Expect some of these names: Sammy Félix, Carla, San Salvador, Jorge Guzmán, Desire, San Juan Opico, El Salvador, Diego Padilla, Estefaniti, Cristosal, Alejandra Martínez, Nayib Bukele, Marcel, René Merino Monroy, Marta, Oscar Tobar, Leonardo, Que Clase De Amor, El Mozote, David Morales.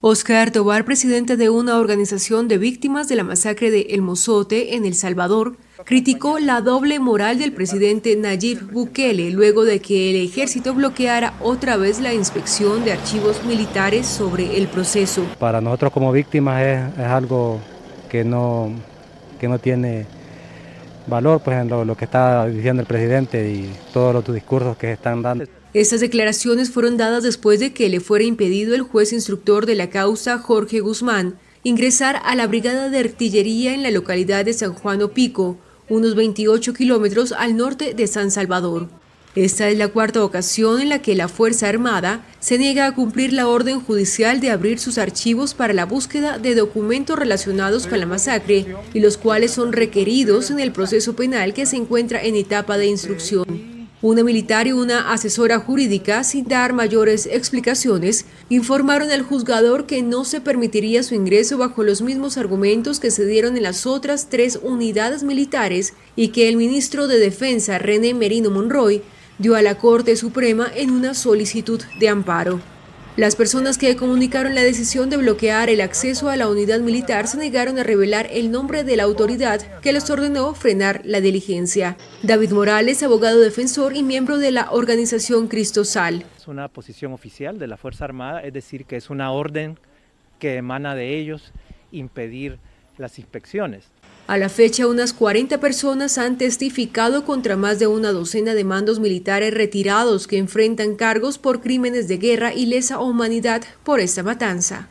Oscar Tobar, presidente de una organización de víctimas de la masacre de El Mozote en El Salvador, criticó la doble moral del presidente Nayib Bukele luego de que el ejército bloqueara otra vez la inspección de archivos militares sobre el proceso. Para nosotros como víctimas es algo que no tiene valor, pues, en lo que está diciendo el presidente y todos los discursos que están dando. Estas declaraciones fueron dadas después de que le fuera impedido al juez instructor de la causa, Jorge Guzmán, ingresar a la brigada de artillería en la localidad de San Juan Opico, unos 28 kilómetros al norte de San Salvador. Esta es la cuarta ocasión en la que la Fuerza Armada se niega a cumplir la orden judicial de abrir sus archivos para la búsqueda de documentos relacionados con la masacre y los cuales son requeridos en el proceso penal que se encuentra en etapa de instrucción. Una militar y una asesora jurídica, sin dar mayores explicaciones, informaron al juzgador que no se permitiría su ingreso bajo los mismos argumentos que se dieron en las otras tres unidades militares y que el ministro de Defensa, René Merino Monroy, dio a la Corte Suprema en una solicitud de amparo. Las personas que comunicaron la decisión de bloquear el acceso a la unidad militar se negaron a revelar el nombre de la autoridad que les ordenó frenar la diligencia. David Morales, abogado defensor y miembro de la organización Cristosal. Es una posición oficial de la Fuerza Armada, es decir, que es una orden que emana de ellos impedir las inspecciones. A la fecha, unas 40 personas han testificado contra más de una docena de mandos militares retirados que enfrentan cargos por crímenes de guerra y lesa humanidad por esta matanza.